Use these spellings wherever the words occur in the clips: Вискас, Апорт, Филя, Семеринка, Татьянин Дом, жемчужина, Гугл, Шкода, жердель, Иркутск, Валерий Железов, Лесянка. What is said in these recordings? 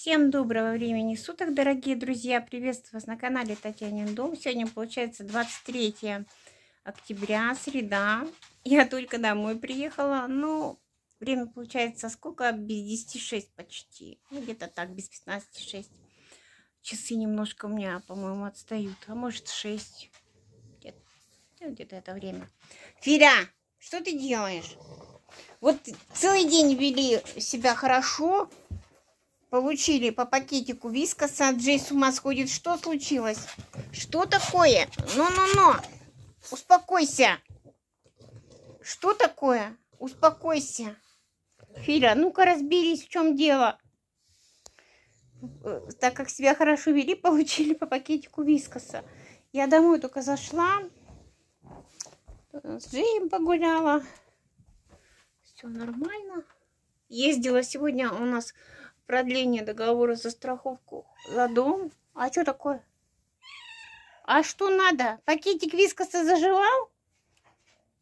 Всем доброго времени суток, дорогие друзья! Приветствую вас на канале Татьянин Дом. Сегодня получается 23 октября, среда. Я только домой приехала, но время получается сколько? Без 10:06 почти. Ну, где-то так, без 15:06. Часы немножко у меня, по-моему, отстают. А может 6. Где-то это время. Филя, что ты делаешь? Вот целый день вели себя хорошо. Получили по пакетику Вискаса. Джей с ума сходит. Что случилось? Что такое? Ну-ну-ну! Успокойся! Что такое? Успокойся! Филя, ну-ка разберись, в чем дело. Так как себя хорошо вели, получили по пакетику Вискаса. Я домой только зашла. С Джейм погуляла. Все нормально. Ездила сегодня у нас... Продление договора за страховку за дом. А что такое? А что надо? Пакетик Вискаса заживал?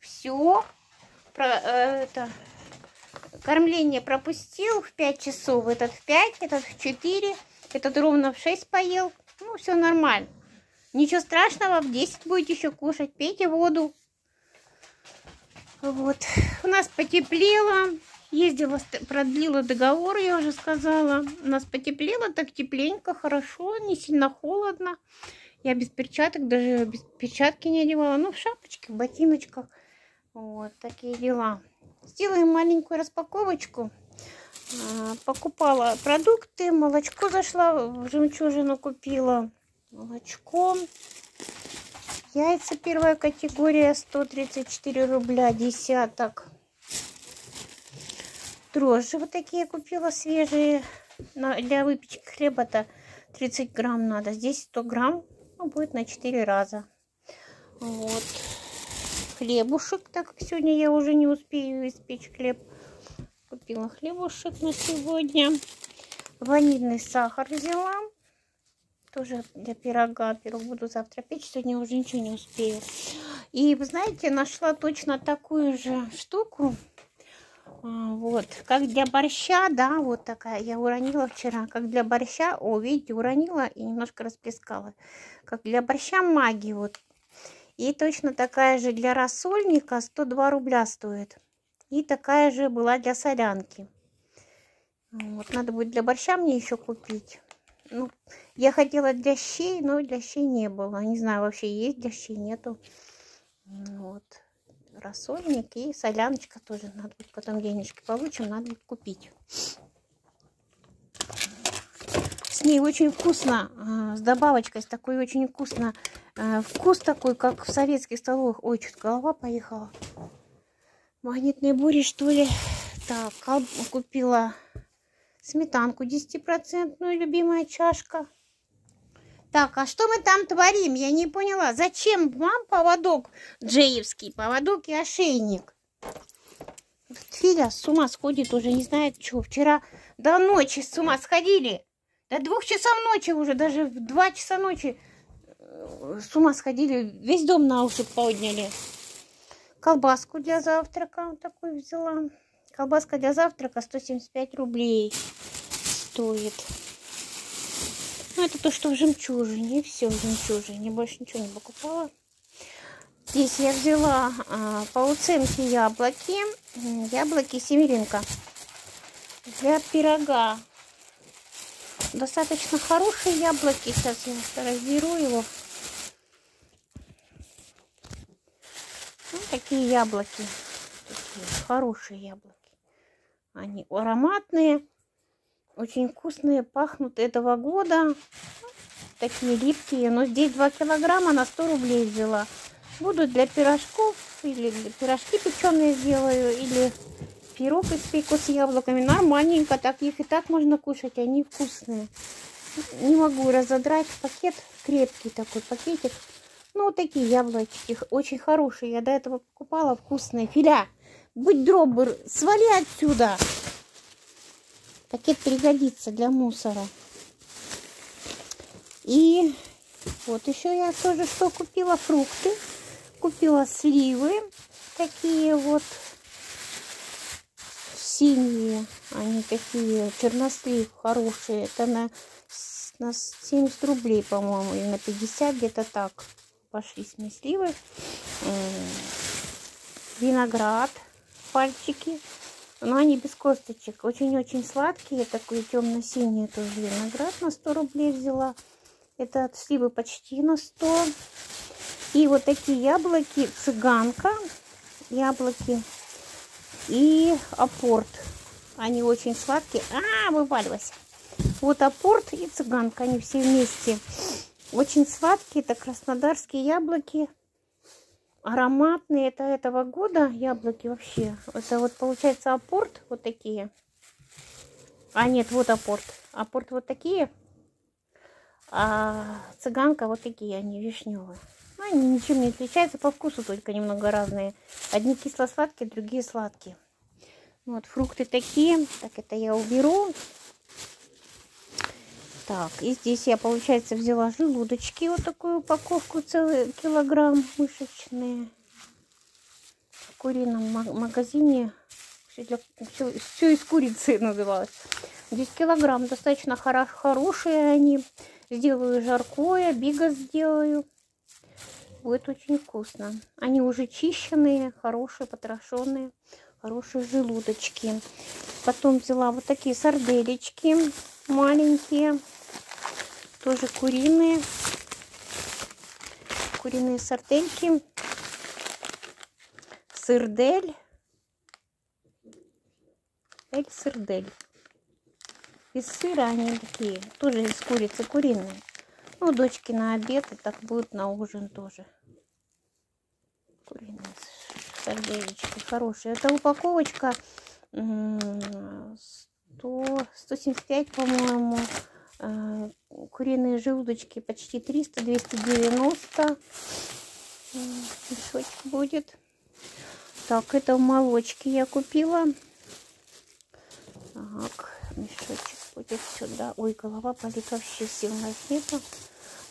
Все. Кормление пропустил в 5 часов. Этот в 5, этот в 4. Этот ровно в 6 поел. Ну, все нормально. Ничего страшного. В 10 будете еще кушать. Пейте воду. Вот. У нас потеплело. Ездила, продлила договор, я уже сказала. У нас потеплело, так тепленько, хорошо, не сильно холодно. Я без перчаток, даже без перчатки не одевала. Ну, в шапочке, в ботиночках. Вот такие дела. Сделаем маленькую распаковочку. Покупала продукты, молочко зашла, в жемчужину купила. Молочко. Яйца первая категория, 134 рубля десяток. Дрожжи вот такие купила свежие для выпечки хлеба-то 30 грамм надо. Здесь 100 грамм, ну, будет на 4 раза. Вот. Хлебушек, так как сегодня я уже не успею испечь хлеб. Купила хлебушек на сегодня. Ванильный сахар взяла. Тоже для пирога. Пирог буду завтра печь, сегодня уже ничего не успею. И вы знаете, нашла точно такую же штуку. Вот, как для борща, да, вот такая, я уронила вчера, как для борща, о, видите, уронила и немножко расплескала, как для борща магии, вот, и точно такая же для рассольника, 102 рубля стоит, и такая же была для солянки, вот, надо будет для борща мне еще купить, ну, я хотела для щей, но для щей не было, не знаю, вообще есть для щей, нету, вот. Рассольник и соляночка тоже надо будет, потом денежки получим, надо будет купить. С ней очень вкусно, с добавочкой, с такой очень вкусно. Вкус такой, как в советских столовых. Ой, что-то голова поехала. Магнитные бури, что ли. Так, купила сметанку 10-процентную, любимая чашка. Так, а что мы там творим? Я не поняла. Зачем вам поводок джеевский, поводок и ошейник? Филя с ума сходит уже, не знает что. Вчера до ночи с ума сходили. До 2 часов ночи уже, даже в 2 часа ночи с ума сходили. Весь дом на уши подняли. Колбаску для завтрака вот такую взяла. Колбаска для завтрака 175 рублей стоит. Ну, это то, что в жемчужине. Все в жемчужине. Больше ничего не покупала. Здесь я взяла по уценке яблоки. Яблоки семеринка. Для пирога. Достаточно хорошие яблоки. Сейчас я разберу его. Ну, такие яблоки. Такие хорошие яблоки. Они ароматные. Очень вкусные, пахнут этого года. Такие липкие. Но здесь 2 килограмма на 100 рублей взяла. Будут для пирожков. Или пирожки печеные сделаю. Или пирог испеку с яблоками. Нормальненько. Так их и так можно кушать. Они вкусные. Не могу разодрать пакет. Крепкий такой пакетик. Ну, вот такие яблочки. Очень хорошие. Я до этого покупала вкусные. Филя, будь добр, свали отсюда. Пакет пригодится для мусора. И вот еще я тоже что купила. Фрукты. Купила сливы. Такие вот. синие, они такие, чернослив хорошие. Это на 70 рублей, по-моему, или на 50, где-то так. Пошли смесливы. Виноград, пальчики. Но они без косточек. Очень-очень сладкие. Такой темно-синий тоже виноград на 100 рублей взяла. Это от сливы почти на 100. И вот такие яблоки. Цыганка. Яблоки. И апорт. Они очень сладкие. А, вывалилась. Вот апорт и цыганка. Они все вместе. Очень сладкие. Это краснодарские яблоки. Ароматные. Это этого года яблоки вообще. Это вот получается апорт. Вот такие. А нет, вот апорт. Апорт вот такие. А цыганка вот такие. Они вишневые. Они ничем не отличаются, по вкусу только немного разные. Одни кисло-сладкие, другие сладкие. Вот фрукты такие. Так, это я уберу. Так, и здесь я, получается, взяла желудочки. Вот такую упаковку, целый килограмм мышечные. В курином магазине. Все из курицы называлось. Здесь килограмм. Достаточно хорошие они. Сделаю жаркое, бига сделаю. Будет очень вкусно. Они уже чищенные, хорошие, потрошенные, хорошие желудочки. Потом взяла вот такие сарделечки маленькие, тоже куриные. Куриные сардельки. Сырдель. Сырдель. Из сыра они такие, тоже из курицы, куриные. Ну, дочки на обед, и так будет на ужин тоже. Куриные сарделечки хорошие. Это упаковочка 175, по-моему. Куриные желудочки почти 300, 290. Мешочек будет. Так, это в молочке я купила. Так, мешочек будет сюда. Ой, голова болит вообще, сил нету.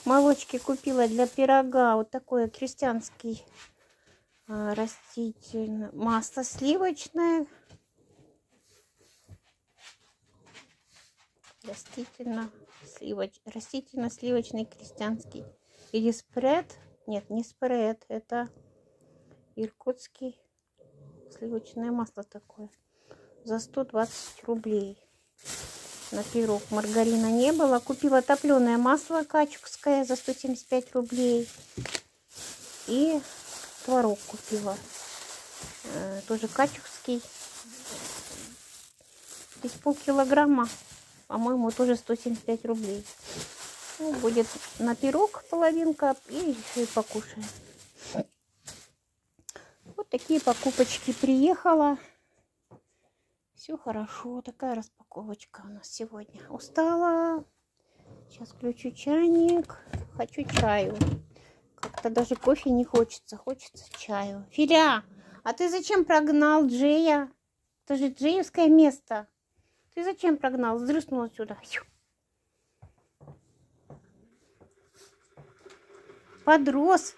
Молочки купила для пирога. Вот такой крестьянский растительное масло сливочное. Растительно-сливочный крестьянский. Или спред. Нет, не спред. Это иркутский сливочное масло такое. За 120 рублей. На пирог маргарина не было. Купила топленое масло качукское за 175 рублей. И творог купила. Тоже качукский. Здесь полкилограмма. По-моему, тоже 175 рублей. Ну, будет на пирог половинка. И еще и покушаем. Вот такие покупочки. Приехала. Все хорошо. Такая распаковочка у нас сегодня. Устала. Сейчас включу чайник. Хочу чаю. Как-то даже кофе не хочется. Хочется чаю. Филя, а ты зачем прогнал Джея? Это же джеевское место. Ты зачем прогнал? Вздрыснул отсюда. Подрос.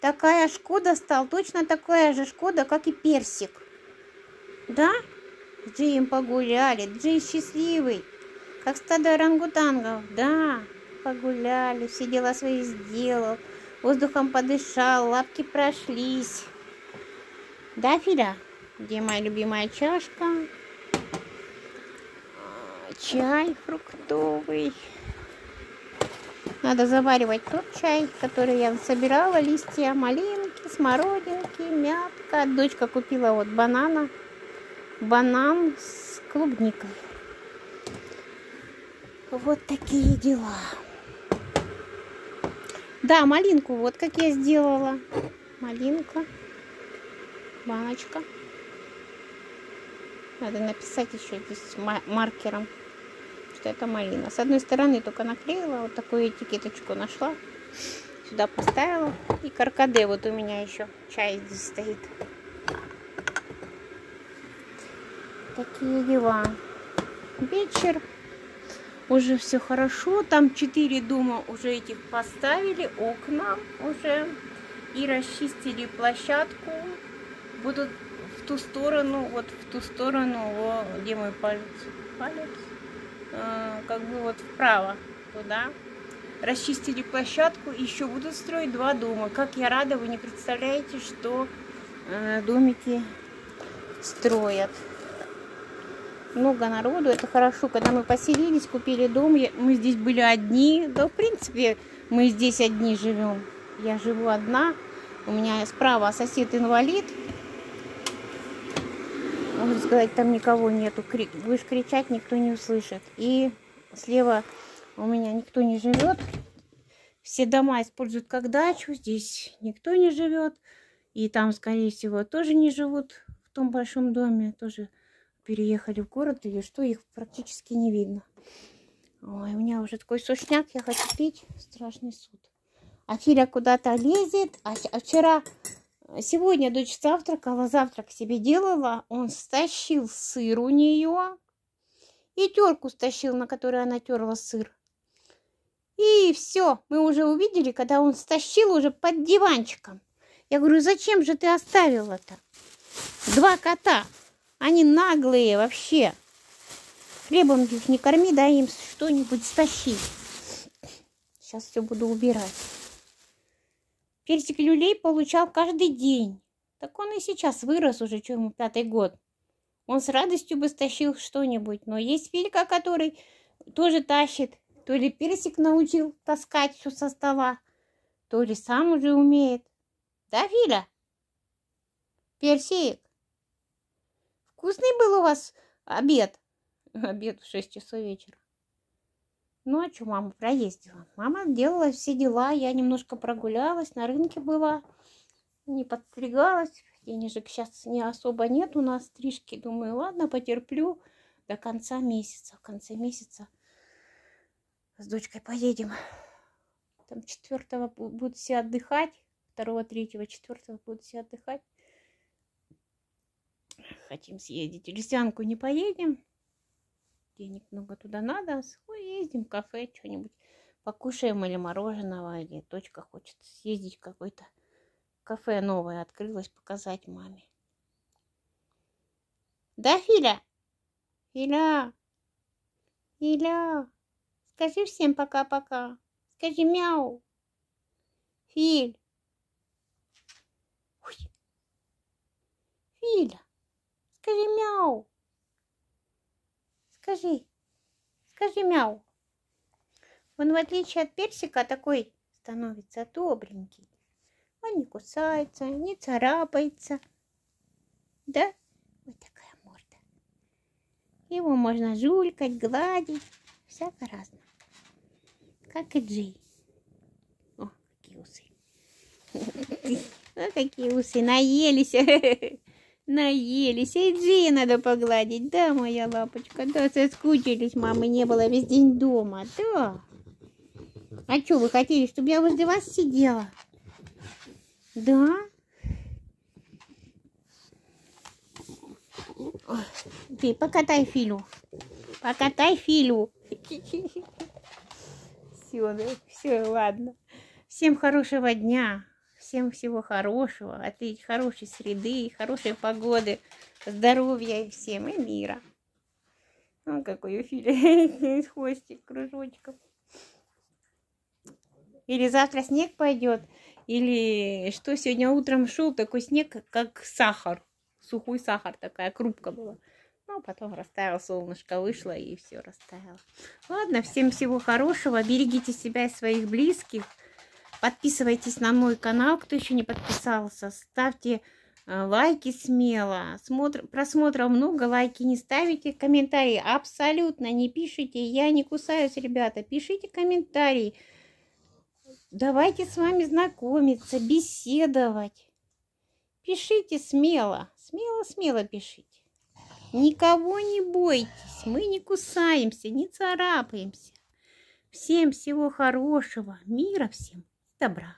Такая Шкода стал. Точно такая же Шкода, как и Персик. Да? Джейм погуляли. Джей счастливый. Как стадо орангутангов. Да, погуляли. Все дела свои сделал. Воздухом подышал. Лапки прошлись. Да, Филя? Где моя любимая чашка? Чай фруктовый. Надо заваривать тот чай, который я собирала. Листья малинки, смородинки, мятка. Дочка купила вот банана. Банан с клубникой. Вот такие дела. Да, малинку. Вот как я сделала. Малинка. Баночка. Надо написать еще здесь маркером, что это малина. С одной стороны только наклеила. Вот такую этикеточку нашла. Сюда поставила. И каркаде. Вот у меня еще чай здесь стоит. Такие дела. Вечер. Уже все хорошо. Там 4 дома уже этих поставили. Окна уже. И расчистили площадку. Будут в ту сторону, вот в ту сторону, где мой палец, как бы вот вправо, туда. Расчистили площадку, еще будут строить 2 дома. Как я рада, вы не представляете, что домики строят. Много народу, это хорошо. Когда мы поселились, купили дом, мы здесь были одни. Да, в принципе, мы здесь одни живем. Я живу одна. У меня справа сосед инвалид. Можно сказать, там никого нету. Будешь кричать, никто не услышит. И слева у меня никто не живет. Все дома используют как дачу. Здесь никто не живет. И там, скорее всего, тоже не живут. В том большом доме тоже переехали в город, или что, их практически не видно. Ой, у меня уже такой сушняк, я хочу пить. Страшный суд. А Филя куда-то лезет. А вчера, сегодня дочь завтракала, завтрак себе делала. Он стащил сыр у нее. И терку стащил, на которой она терла сыр. И все, мы уже увидели, когда он стащил уже под диванчиком. Я говорю, зачем же ты оставила-то? 2 кота. Они наглые вообще. Хлебом их не корми, дай им что-нибудь стащить. Сейчас все буду убирать. Персик люлей получал каждый день. Так он и сейчас вырос уже, что ему 5-й год. Он с радостью бы стащил что-нибудь. Но есть Филька, который тоже тащит. То ли Персик научил таскать все со стола, то ли сам уже умеет. Да, Филя? Персик? Вкусный был у вас обед? Обед в 6 часов вечера. Ну, а что мама проездила? Мама делала все дела. Я немножко прогулялась, на рынке была. Не подстригалась. Денежек сейчас не особо нет у нас, стрижки. Думаю, ладно, потерплю до конца месяца. В конце месяца с дочкой поедем. Там 4-го будут все отдыхать. 2-го, 3-го, 4-го будут все отдыхать. Хотим съездить. Лесянку не поедем. Денег много туда надо. Ездим в кафе, что-нибудь покушаем, или мороженого, или дочка хочет съездить в какое-то кафе новое. Открылось, показать маме. Да, Филя? Филя? Филя? Скажи всем пока-пока. Скажи мяу. Филь. Ой. Филя. Скажи мяу. Скажи. Скажи мяу. Он, в отличие от Персика, такой становится добренький. Он не кусается, не царапается. Да? Вот такая морда. Его можно жулькать, гладить. Всяко разно. Как и Джей. О, какие усы. О, какие усы. Наелись. Наелись. И Джей надо погладить. Да, моя лапочка. Да, соскучились. Мамы не было весь день дома. Да. А что вы хотели, чтобы я возле вас сидела? Да. Ой, покатай Филю. Покатай Филю. Все, да? Все, ладно. Всем хорошего дня. Всем всего хорошего. От хорошей среды, хорошей погоды, здоровья и всем, и мира. О, какой у Филя хвостик, кружочков. Или завтра снег пойдет. Или что, сегодня утром шел такой снег, как сахар. Сухой сахар, такая крупка была. Ну, потом растаял, солнышко вышло и все растаяло. Ладно, всем всего хорошего. Берегите себя и своих близких. Подписывайтесь на мой канал, кто еще не подписался. Ставьте лайки смело. Просмотров много, лайки не ставите. Комментарии абсолютно не пишите. Я не кусаюсь, ребята. Пишите комментарии. Давайте с вами знакомиться, беседовать. Пишите смело, смело, смело пишите. Никого не бойтесь, мы не кусаемся, не царапаемся. Всем всего хорошего, мира всем, добра.